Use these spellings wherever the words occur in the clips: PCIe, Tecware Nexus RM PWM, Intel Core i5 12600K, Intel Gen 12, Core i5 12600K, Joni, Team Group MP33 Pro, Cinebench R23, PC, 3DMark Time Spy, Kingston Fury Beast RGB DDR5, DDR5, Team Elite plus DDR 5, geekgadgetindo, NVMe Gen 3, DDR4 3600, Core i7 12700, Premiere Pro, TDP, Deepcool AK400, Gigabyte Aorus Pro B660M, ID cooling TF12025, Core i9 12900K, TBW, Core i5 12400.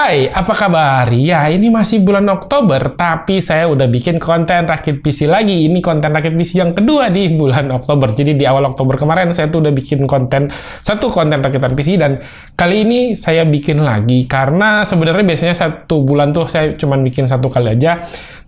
Hai, apa kabar? Ya, ini masih bulan Oktober, tapi saya udah bikin konten rakit PC lagi. Ini konten rakit PC yang kedua di bulan Oktober. Jadi di awal Oktober kemarin saya tuh udah bikin konten rakitan PC, dan kali ini saya bikin lagi karena sebenarnya biasanya satu bulan tuh saya cuman bikin satu kali aja.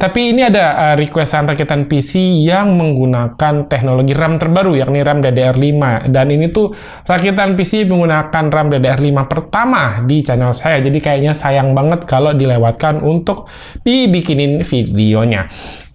Tapi ini ada requestan rakitan PC yang menggunakan teknologi RAM terbaru, yakni RAM DDR5. Dan ini tuh rakitan PC menggunakan RAM DDR5 pertama di channel saya. Jadi kayaknya sayang banget kalau dilewatkan untuk dibikinin videonya.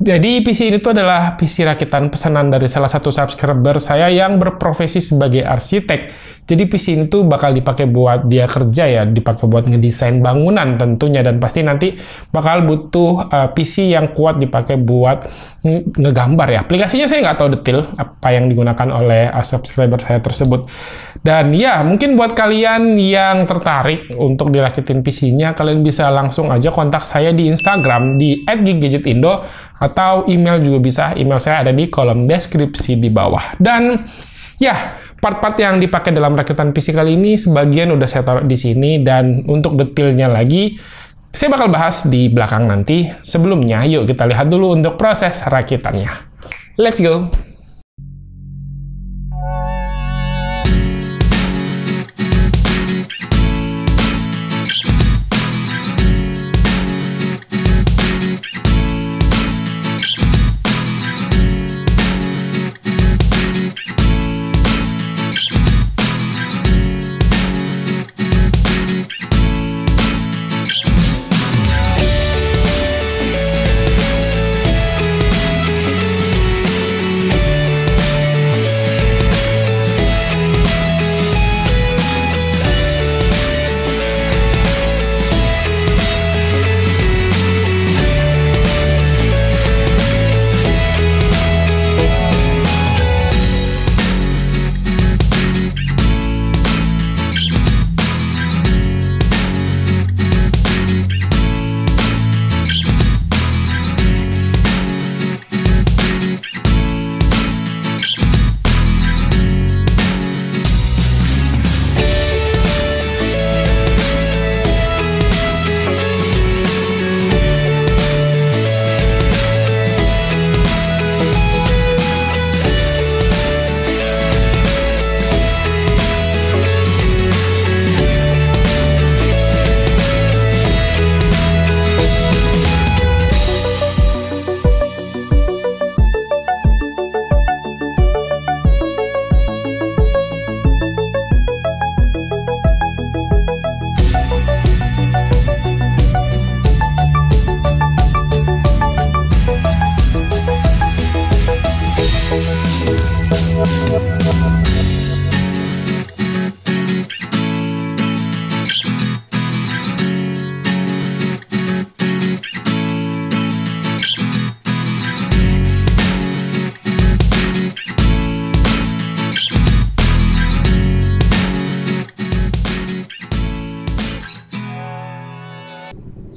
Jadi PC ini tuh adalah PC rakitan pesanan dari salah satu subscriber saya yang berprofesi sebagai arsitek. Jadi PC ini tuh bakal dipakai buat dia kerja ya, dipakai buat ngedesain bangunan tentunya, dan pasti nanti bakal butuh PC yang kuat dipakai buat ngegambar ya. Aplikasinya saya nggak tahu detail apa yang digunakan oleh subscriber saya tersebut. Dan ya, mungkin buat kalian yang tertarik untuk dirakitin PC-nya, kalian bisa langsung aja kontak saya di Instagram di @geekgadgetindo, atau email juga bisa. Email saya ada di kolom deskripsi di bawah. Dan ya, part-part yang dipakai dalam rakitan PC kali ini sebagian udah saya taruh di sini, dan untuk detailnya lagi saya bakal bahas di belakang nanti. Sebelumnya, yuk kita lihat dulu untuk proses rakitannya. Let's go.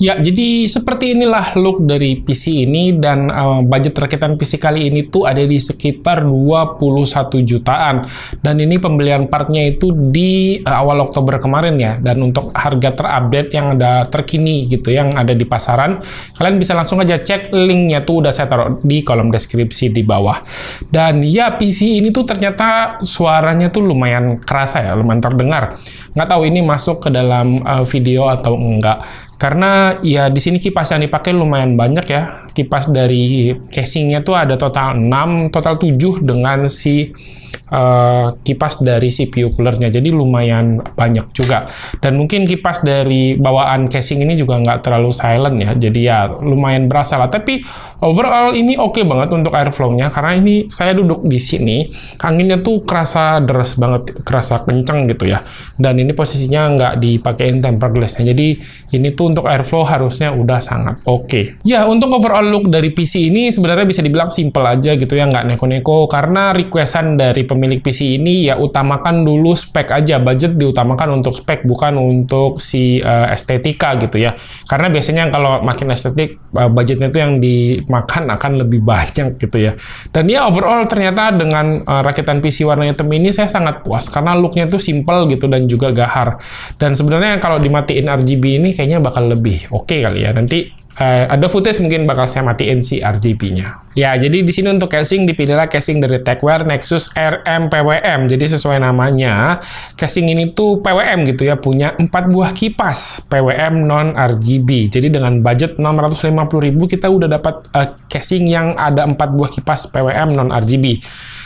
Ya, jadi seperti inilah look dari PC ini, dan budget rakitan PC kali ini tuh ada di sekitar 21 jutaan. Dan ini pembelian partnya itu di awal Oktober kemarin ya. Dan untuk harga terupdate yang ada terkini gitu yang ada di pasaran, kalian bisa langsung aja cek, linknya tuh udah saya taruh di kolom deskripsi di bawah. Dan ya, PC ini tuh ternyata suaranya tuh lumayan kerasa ya, lumayan terdengar. Nggak tahu ini masuk ke dalam video atau enggak. Karena ya di sini kipas yang dipakai lumayan banyak ya. Kipas dari casingnya tuh ada total 6, total 7 dengan si kipas dari CPU coolernya. Jadi lumayan banyak juga. Dan mungkin kipas dari bawaan casing ini juga nggak terlalu silent ya. Jadi ya lumayan berasa lah. Tapi overall ini oke banget untuk airflow-nya. Karena ini saya duduk di sini, anginnya tuh kerasa deres banget, kerasa kenceng gitu ya. Dan ini posisinya nggak dipakein tempered glass-nya. Jadi ini tuh untuk airflow harusnya udah sangat oke. Ya, untuk overall look dari PC ini sebenarnya bisa dibilang simple aja gitu ya, nggak neko-neko, karena requestan dari dari pemilik PC ini ya utamakan dulu spek aja, budget diutamakan untuk spek bukan untuk si estetika gitu ya. Karena biasanya kalau makin estetik budgetnya itu yang dimakan akan lebih banyak gitu ya. Dan ya overall ternyata dengan rakitan PC warna hitam ini saya sangat puas karena looknya tuh simple gitu dan juga gahar. Dan sebenarnya kalau dimatiin RGB ini kayaknya bakal lebih oke kali ya. Nanti ada footage mungkin bakal saya matiin si RGB-nya. Ya, jadi di sini untuk casing dipilihlah casing dari Tecware Nexus RM PWM. Jadi sesuai namanya, casing ini tuh PWM gitu ya, punya 4 buah kipas PWM non RGB. Jadi dengan budget 650.000 kita udah dapat casing yang ada 4 buah kipas PWM non RGB.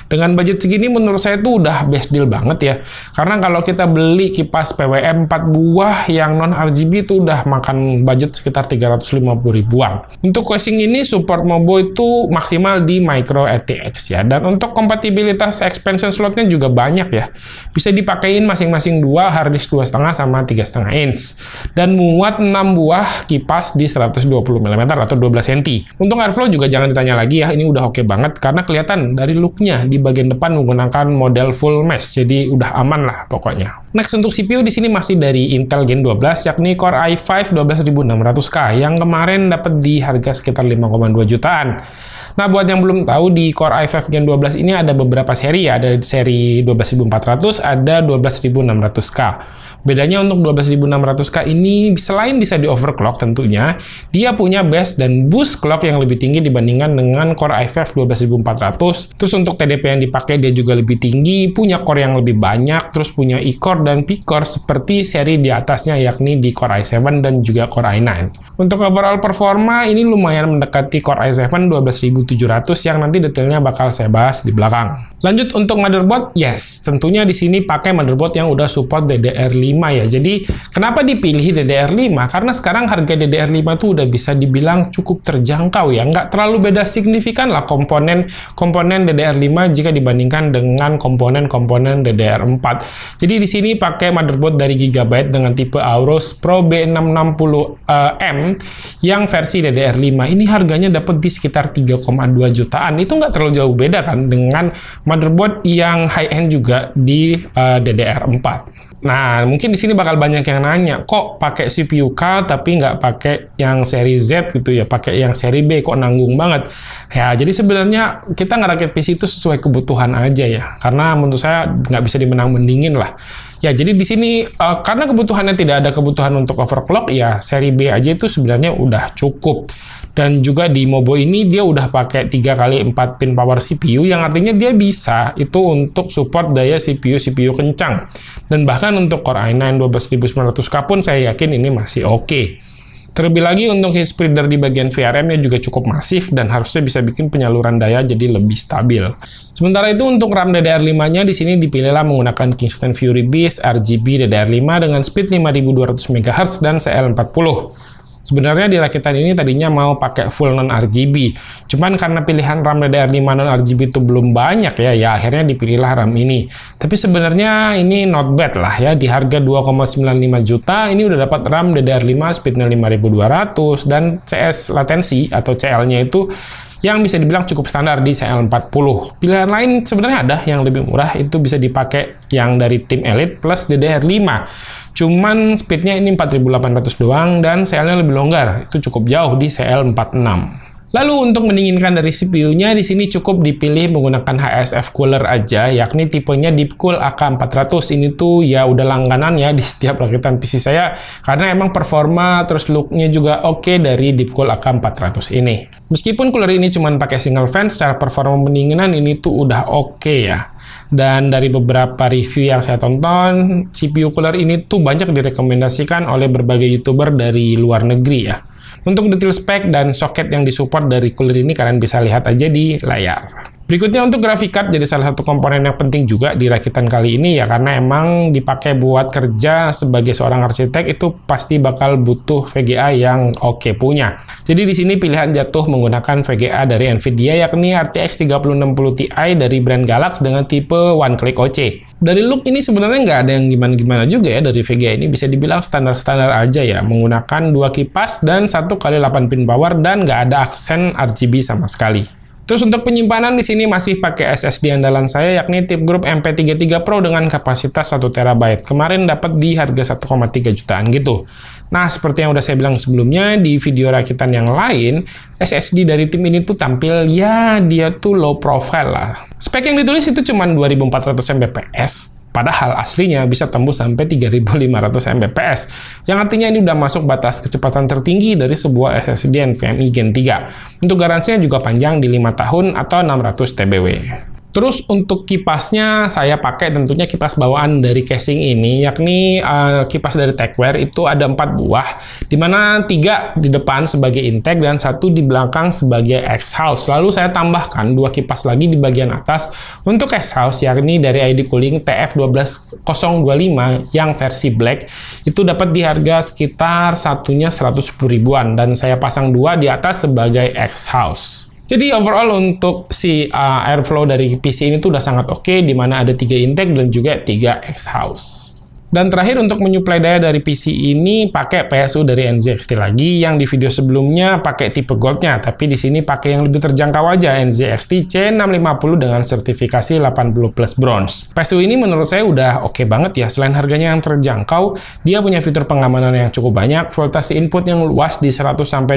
Dengan budget segini menurut saya itu udah best deal banget ya. Karena kalau kita beli kipas PWM 4 buah yang non RGB itu udah makan budget sekitar 350 ribuan. Untuk casing ini support Mobo itu maksimal di micro ATX ya. Dan untuk kompatibilitas expansion slotnya juga banyak ya. Bisa dipakein masing-masing 2 harddisk 2,5 sama 3,5 inch. Dan muat 6 buah kipas di 120 mm atau 12 cm. Untuk airflow juga jangan ditanya lagi ya. Ini udah oke banget karena kelihatan dari looknya di bagian depan menggunakan model full mesh, jadi udah aman lah pokoknya. Next untuk CPU di sini masih dari Intel Gen 12 yakni Core i5 12600K yang kemarin dapat di harga sekitar 5,2 jutaan. Nah, buat yang belum tahu di Core i5 Gen 12 ini ada beberapa seri ya, ada seri 12400, ada 12600K. Bedanya untuk 12600K ini selain bisa di overclock tentunya, dia punya base dan boost clock yang lebih tinggi dibandingkan dengan Core i5 12400. Terus untuk TDP yang dipakai dia juga lebih tinggi, punya core yang lebih banyak, terus punya E-core dan P-core seperti seri di atasnya yakni di Core i7 dan juga Core i9. Untuk overall performa ini lumayan mendekati Core i7 12700 yang nanti detailnya bakal saya bahas di belakang. Lanjut untuk motherboard, yes, tentunya di sini pakai motherboard yang udah support DDR5 ya. Jadi kenapa dipilih DDR5? Karena sekarang harga DDR5 itu udah bisa dibilang cukup terjangkau ya. Nggak terlalu beda signifikan lah komponen DDR5 jika dibandingkan dengan komponen DDR4. Jadi di sini pakai motherboard dari Gigabyte dengan tipe Aorus Pro B660M yang versi DDR5. Ini harganya dapat di sekitar 3,2 jutaan. Itu nggak terlalu jauh beda kan dengan motherboard yang high-end juga di DDR4. Nah, mungkin di sini bakal banyak yang nanya, kok pakai CPU K tapi nggak pakai yang seri Z gitu ya, pakai yang seri B, kok nanggung banget? Ya, jadi sebenarnya kita ngerakit PC itu sesuai kebutuhan aja ya, karena menurut saya nggak bisa dimenang-mendingin lah. Ya, jadi di sini karena kebutuhannya tidak ada kebutuhan untuk overclock, ya seri B aja itu sebenarnya udah cukup. Dan juga di Mobo ini dia udah pakai 3x4 pin power CPU yang artinya dia bisa itu untuk support daya CPU kencang. Dan bahkan untuk Core i9 12900K pun saya yakin ini masih oke. Terlebih lagi untuk heat spreader di bagian VRM-nya juga cukup masif dan harusnya bisa bikin penyaluran daya jadi lebih stabil. Sementara itu untuk RAM DDR5-nya di sini dipilihlah menggunakan Kingston Fury Beast RGB DDR5 dengan speed 5200 MHz dan CL40. Sebenarnya di rakitan ini tadinya mau pakai full non-RGB. Cuman karena pilihan RAM DDR5 non-RGB itu belum banyak ya, ya akhirnya dipilihlah RAM ini. Tapi sebenarnya ini not bad lah ya, di harga 2,95 juta ini udah dapat RAM DDR5 speednya 5200 dan CS latency atau CL-nya itu yang bisa dibilang cukup standar di CL40. Pilihan lain sebenarnya ada yang lebih murah, itu bisa dipakai yang dari Team Elite plus DDR 5. Cuman speednya ini 4800 doang dan CL-nya lebih longgar, itu cukup jauh di CL46. Lalu untuk mendinginkan dari CPU-nya di sini cukup dipilih menggunakan HSF cooler aja, yakni tipenya Deepcool AK400. Ini tuh ya udah langganan ya di setiap rakitan PC saya karena emang performa terus look-nya juga oke dari Deepcool AK400 ini. Meskipun cooler ini cuma pakai single fan, secara performa pendinginan ini tuh udah oke ya. Dan dari beberapa review yang saya tonton, CPU cooler ini tuh banyak direkomendasikan oleh berbagai YouTuber dari luar negeri ya. Untuk detail spek dan soket yang disupport dari cooler ini kalian bisa lihat aja di layar. Berikutnya untuk graphic card jadi salah satu komponen yang penting juga di rakitan kali ini ya, karena emang dipakai buat kerja sebagai seorang arsitek itu pasti bakal butuh VGA yang oke punya. Jadi di sini pilihan jatuh menggunakan VGA dari Nvidia yakni RTX 3060 Ti dari brand Galax dengan tipe One Click OC. Dari look ini sebenarnya nggak ada yang gimana-gimana juga ya, dari VGA ini bisa dibilang standar-standar aja ya, menggunakan 2 kipas dan 1x8 pin power dan nggak ada aksen RGB sama sekali. Terus untuk penyimpanan di sini masih pakai SSD andalan saya, yakni Team Group MP33 Pro dengan kapasitas 1 TB. Kemarin dapat di harga 1,3 jutaan gitu. Nah, seperti yang udah saya bilang sebelumnya di video rakitan yang lain, SSD dari tim ini tuh tampil ya dia tuh low profile lah. Spek yang ditulis itu cuma 2400 Mbps. Padahal aslinya bisa tembus sampai 3500 Mbps, yang artinya ini udah masuk batas kecepatan tertinggi dari sebuah SSD NVMe Gen 3. Untuk garansinya juga panjang di 5 tahun atau 600 TBW. Terus untuk kipasnya, saya pakai tentunya kipas bawaan dari casing ini, yakni kipas dari Tecware itu ada 4 buah, dimana 3 di depan sebagai intake dan 1 di belakang sebagai exhaust. Lalu saya tambahkan 2 kipas lagi di bagian atas untuk exhaust, yakni dari ID cooling TF12025 yang versi black, itu dapat di harga sekitar satunya 110 ribuan, dan saya pasang 2 di atas sebagai exhaust. Jadi overall untuk si airflow dari PC ini tuh udah sangat oke, di mana ada 3 intake dan juga 3 exhaust. Dan terakhir untuk menyuplai daya dari PC ini pakai PSU dari NZXT lagi, yang di video sebelumnya pakai tipe goldnya, tapi di sini pakai yang lebih terjangkau aja, NZXT C650 dengan sertifikasi 80 Plus Bronze. PSU ini menurut saya udah oke banget ya, selain harganya yang terjangkau, dia punya fitur pengamanan yang cukup banyak, voltase input yang luas di 100–240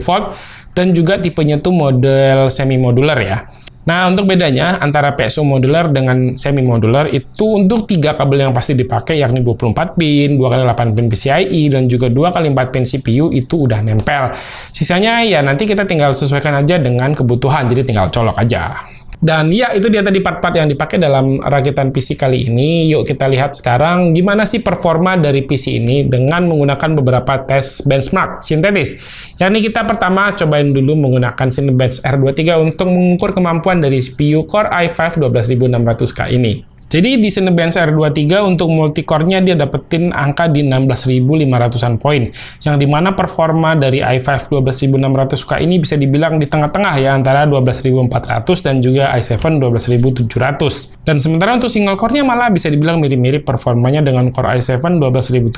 volt, dan juga tipenya tuh model semi modular ya. Nah, untuk bedanya antara PSU modular dengan semi modular itu untuk 3 kabel yang pasti dipakai, yakni 24 pin, 2x8 pin PCIe, dan juga 2x4 pin CPU itu udah nempel. Sisanya ya nanti kita tinggal sesuaikan aja dengan kebutuhan, jadi tinggal colok aja. Dan ya, itu dia tadi part-part yang dipakai dalam rakitan PC kali ini. Yuk kita lihat sekarang gimana sih performa dari PC ini dengan menggunakan beberapa tes benchmark sintetis. Yakni kita pertama cobain dulu menggunakan Cinebench R23 untuk mengukur kemampuan dari CPU Core i5 12600K ini. Jadi di Cinebench R23 untuk multicore-nya dia dapetin angka di 16.500-an poin, yang dimana performa dari i5 12600K ini bisa dibilang di tengah-tengah ya, antara 12.400 dan juga i7 12.700. Dan sementara untuk single core-nya malah bisa dibilang mirip-mirip performanya dengan Core i7 12.700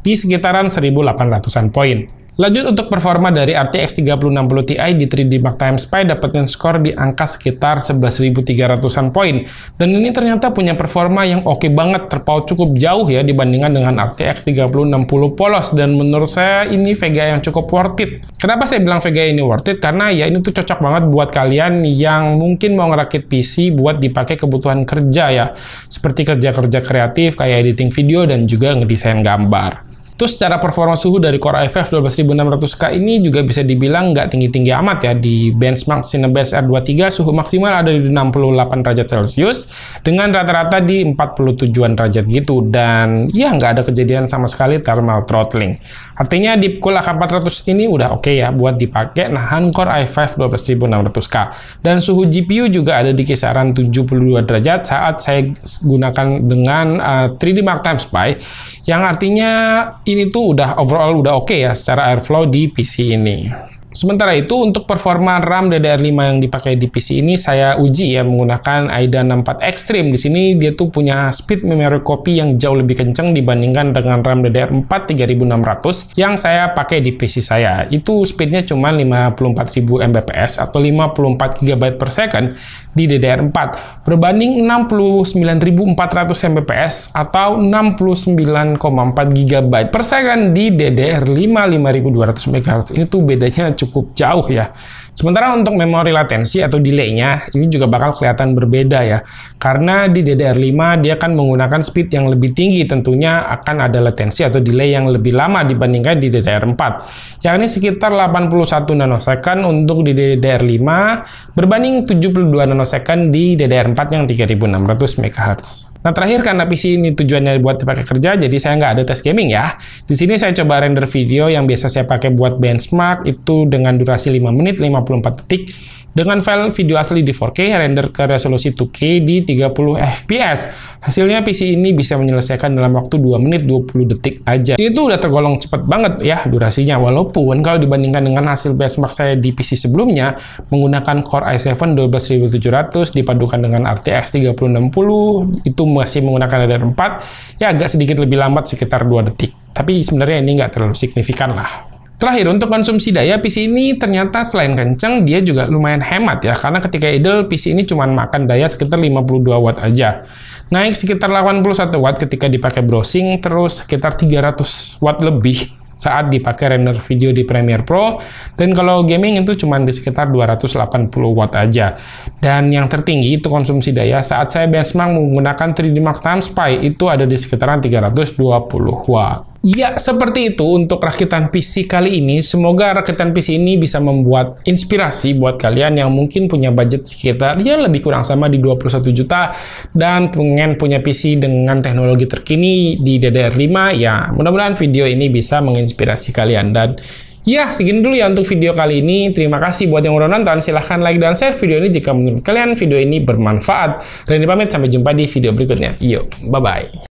di sekitaran 1.800-an poin. Lanjut untuk performa dari RTX 3060 Ti di 3DMark Time Spy dapetin skor di angka sekitar 11.300-an poin. Dan ini ternyata punya performa yang oke banget, terpaut cukup jauh ya dibandingkan dengan RTX 3060 polos, dan menurut saya ini Vega yang cukup worth it. Kenapa saya bilang Vega ini worth it? Karena ya ini tuh cocok banget buat kalian yang mungkin mau ngerakit PC buat dipakai kebutuhan kerja ya, seperti kerja-kerja kreatif kayak editing video dan juga ngedesain gambar. Terus secara performa suhu dari Core i5 12600K ini juga bisa dibilang nggak tinggi-tinggi amat ya. Di benchmark Cinebench R23 suhu maksimal ada di 68 derajat Celcius dengan rata-rata di 47-an derajat gitu, dan ya nggak ada kejadian sama sekali thermal throttling. Artinya Deepcool AK400 ini udah oke ya buat dipakai nahan Core i5 12600K. Dan suhu GPU juga ada di kisaran 72 derajat saat saya gunakan dengan 3DMark Time Spy, yang artinya ini tuh udah overall udah oke ya secara airflow di PC ini. Sementara itu untuk performa RAM DDR5 yang dipakai di PC ini saya uji ya menggunakan AIDA64 Extreme. Di sini dia tuh punya speed memory copy yang jauh lebih kenceng dibandingkan dengan RAM DDR4 3600 yang saya pakai di PC saya. Itu speednya cuma 54.000 Mbps atau 54 GB per second di DDR4 berbanding 69.400 Mbps atau 69,4 GB per second di DDR5 5200 MHz. Ini tuh bedanya cukup jauh ya. Sementara untuk memori latensi atau delay-nya ini juga bakal kelihatan berbeda ya. Karena di DDR5 dia kan menggunakan speed yang lebih tinggi, tentunya akan ada latensi atau delay yang lebih lama dibandingkan di DDR4. Yang ini sekitar 81 nanosecond untuk di DDR5 berbanding 72 nanosecond di DDR4 yang 3600 MHz. Nah terakhir, karena PC ini tujuannya buat dipakai kerja, jadi saya nggak ada tes gaming ya. Di sini saya coba render video yang biasa saya pakai buat benchmark itu dengan durasi 5 menit 54 detik dengan file video asli di 4K render ke resolusi 2K di 30 fps. Hasilnya PC ini bisa menyelesaikan dalam waktu 2 menit 20 detik aja. Ini tuh udah tergolong cepet banget ya durasinya, walaupun kalau dibandingkan dengan hasil benchmark saya di PC sebelumnya menggunakan Core i7 12700 dipadukan dengan RTX 3060 itu masih menggunakan DDR4 ya, agak sedikit lebih lambat sekitar 2 detik, tapi sebenarnya ini nggak terlalu signifikan lah. Terakhir, untuk konsumsi daya, PC ini ternyata selain kenceng, dia juga lumayan hemat ya, karena ketika idle, PC ini cuma makan daya sekitar 52 Watt aja. Naik sekitar 81 Watt ketika dipakai browsing, terus sekitar 300 Watt lebih saat dipakai render video di Premiere Pro, dan kalau gaming itu cuma di sekitar 280 Watt aja. Dan yang tertinggi itu konsumsi daya saat saya benchmark menggunakan 3DMark Time Spy, itu ada di sekitaran 320 Watt. Ya, seperti itu untuk rakitan PC kali ini. Semoga rakitan PC ini bisa membuat inspirasi buat kalian yang mungkin punya budget sekitar ya lebih kurang sama di 21 juta dan pengen punya PC dengan teknologi terkini di DDR5. Ya, mudah-mudahan video ini bisa menginspirasi kalian. Dan ya, segini dulu ya untuk video kali ini. Terima kasih buat yang udah nonton. Silahkan like dan share video ini jika menurut kalian video ini bermanfaat. Randy pamit, sampai jumpa di video berikutnya. Yuk, bye-bye.